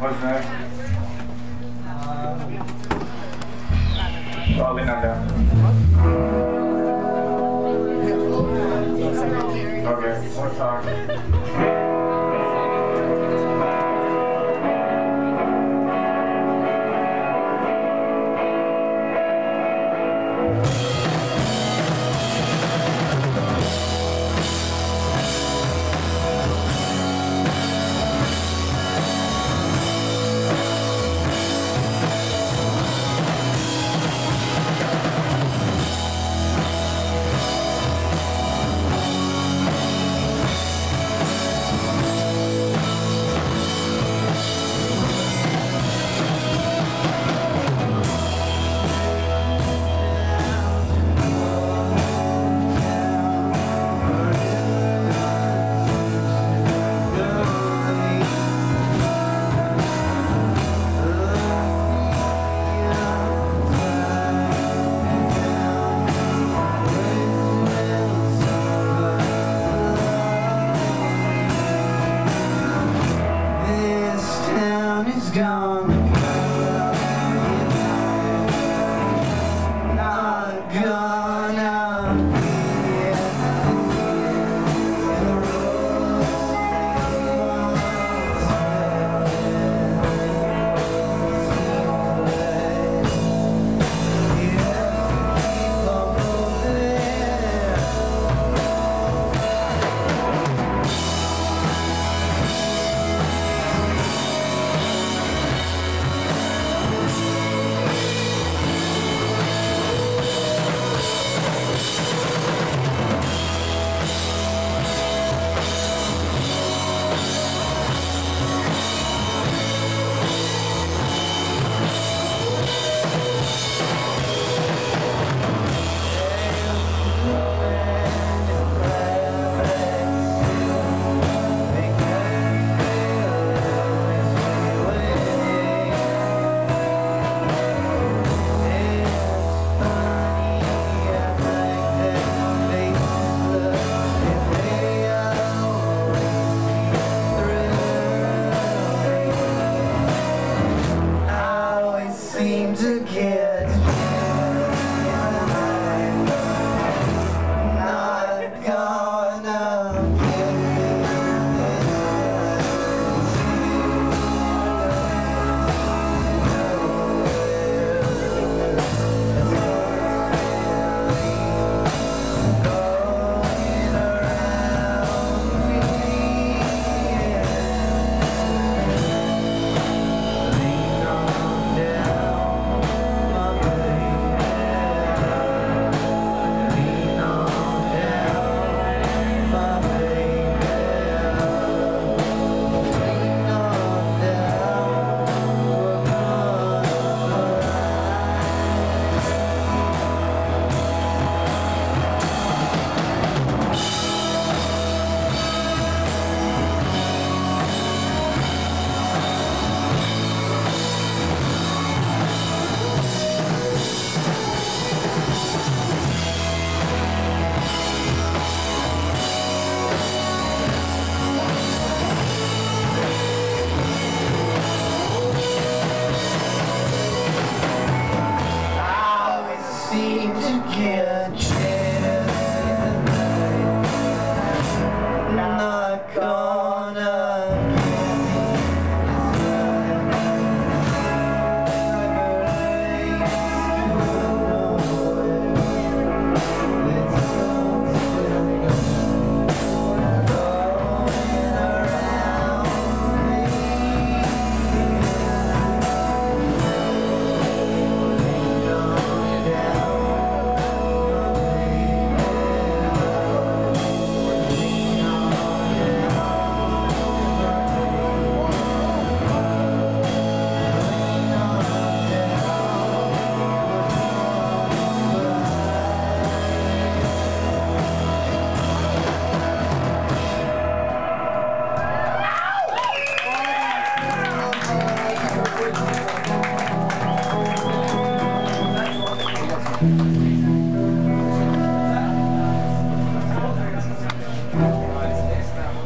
Okay, one time.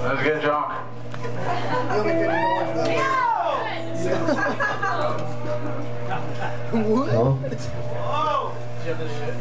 Let's get drunk. What? Oh. Whoa! Did you have this shit?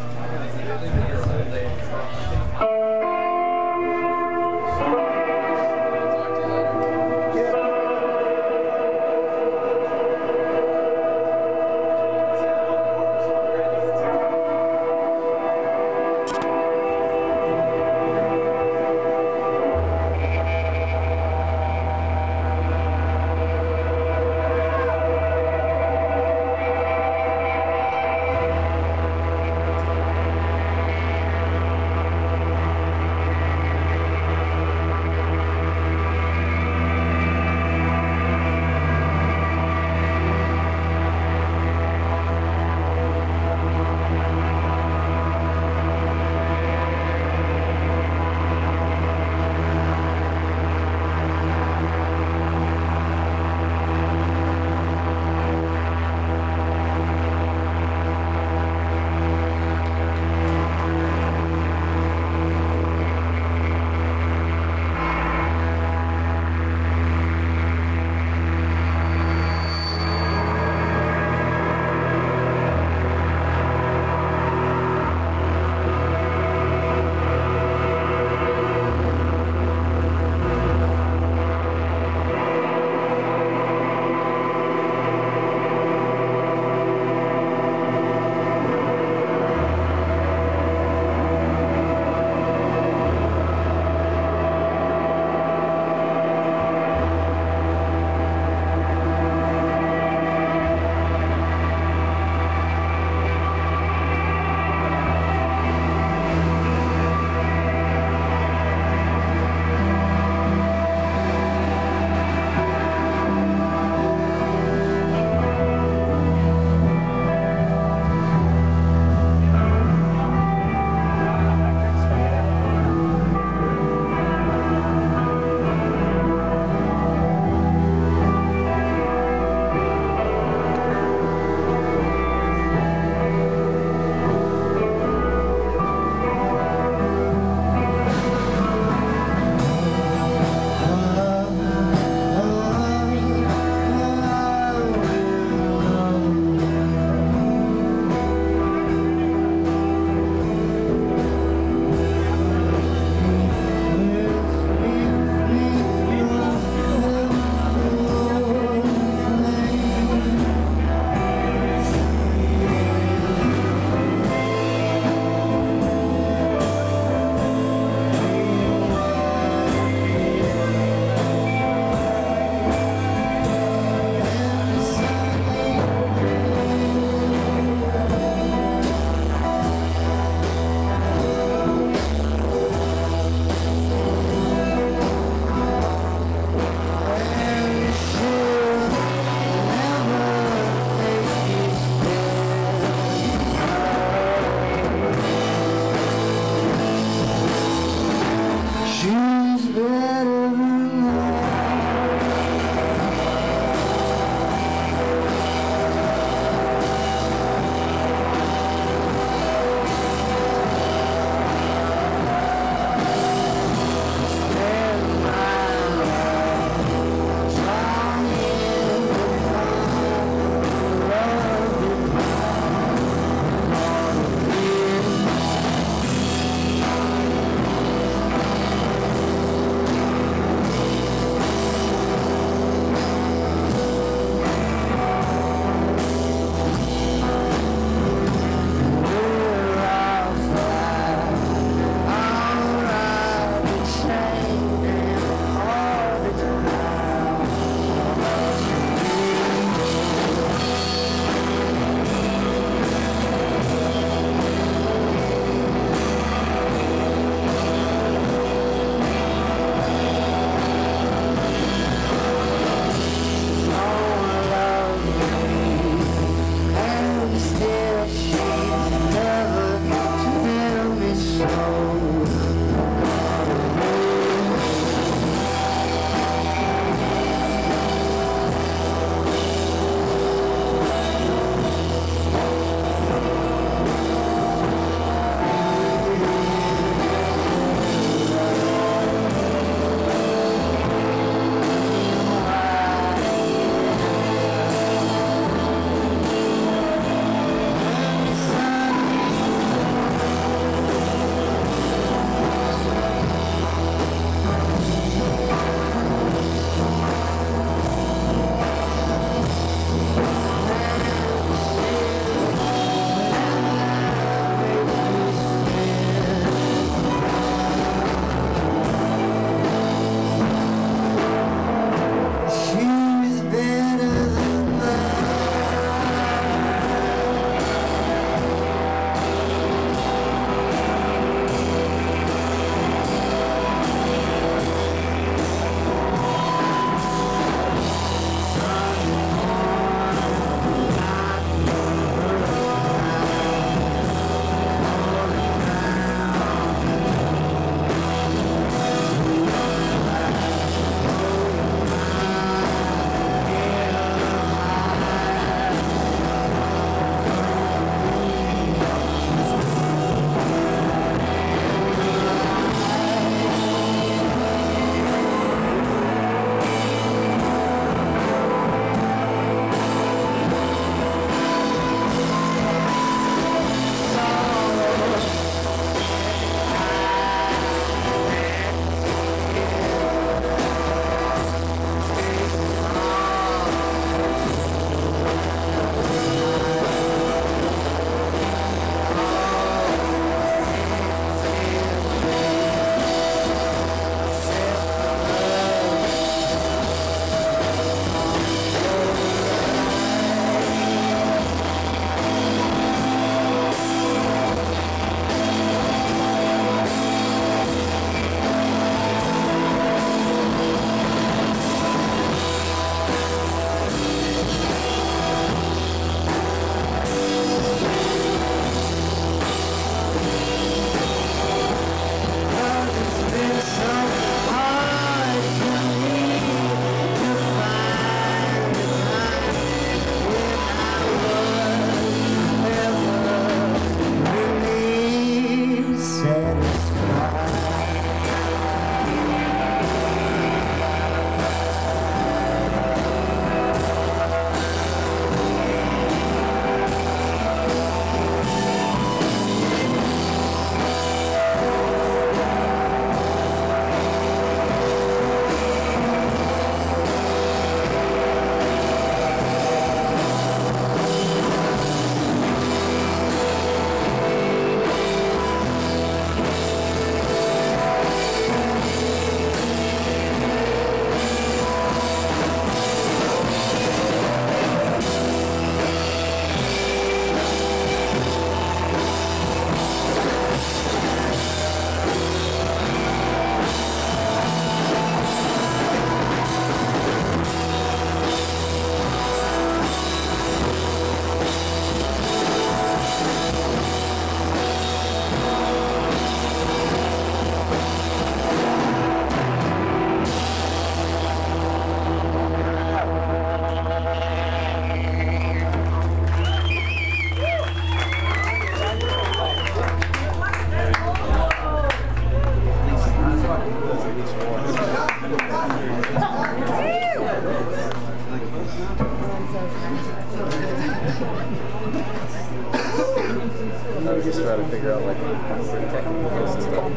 hydroelectric technical ecosystem.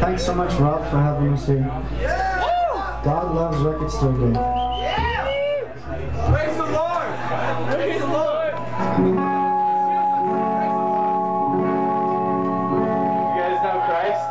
Thanks so much, Rob, for having us here. Yeah! God loves Record Store Day. Yeah! Praise the Lord! Praise the Lord! You guys know Christ?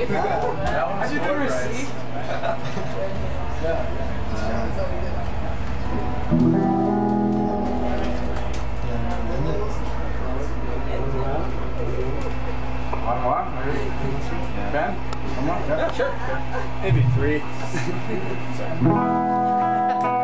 receipt? Have you been received? One, Ben? One more? Yeah, sure. Maybe three.